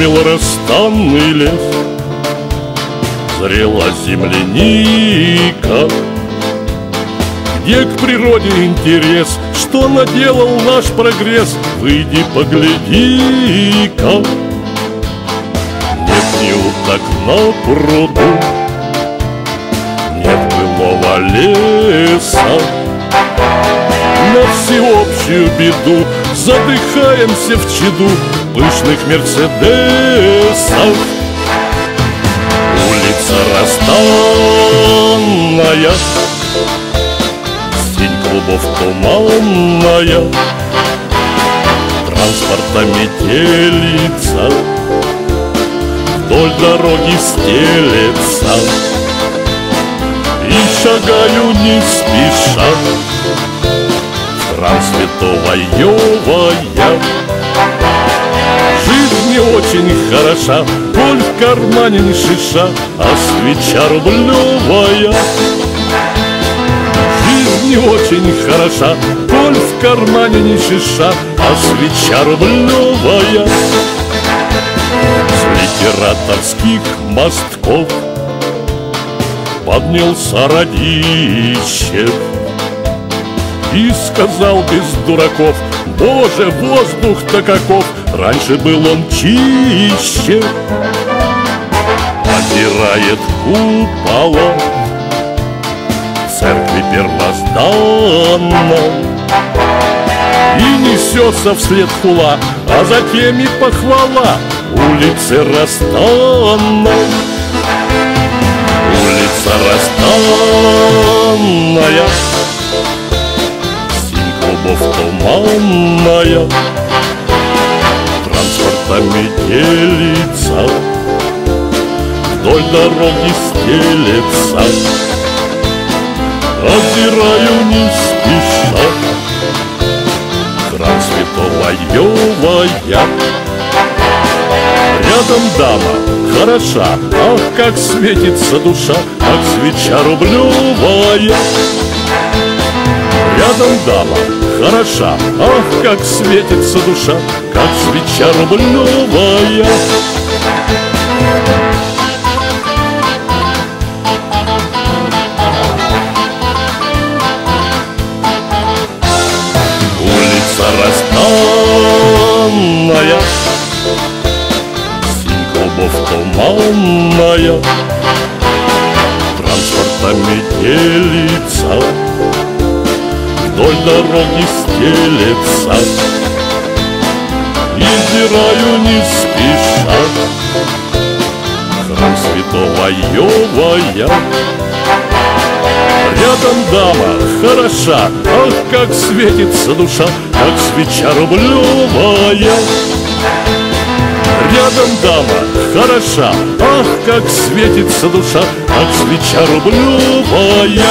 Дымил расстанный лес, зрела земляника. Где к природе интерес, что наделал наш прогресс? Выйди, погляди-ка. Нет ни у так на пруду, нет былого леса. На всеобщую беду задыхаемся в чаду пышных мерседесов. Улица расстанная, сень клубов туманная, транспорта метелица, вдоль дороги стелется. И шагаю не спеша в храм святого Йовая. Жизнь не очень хороша, боль в кармане не шиша, а свеча рублевая. Жизнь не очень хороша, боль в кармане не шиша, а свеча рублевая. С литераторских мостков поднялся Радищев и сказал без дураков: «Боже, воздух-то каков! Раньше был он чище!» Опирает купола церкви первозданно и несется вслед хула, а затем и похвала улице расстанной. Улица расстанная, синь клубов туманная, транспортами делится, вдоль дороги стелется. Озираю не спеша храм святого Йовая. Рядом дама хороша, ах, как светится душа, как свеча рублевая. Рядом дама хороша, ах, как светится душа, как свеча рублевая. Улица расстанная, синь клубов туманная, транспортами делится, вдоль дороги стелется. Изираю не спеша храм святого Йовая. Рядом дама хороша, ах, как светится душа, как свеча рублевая. Рядом дама хороша, ах, как светится душа, как свеча рублевая.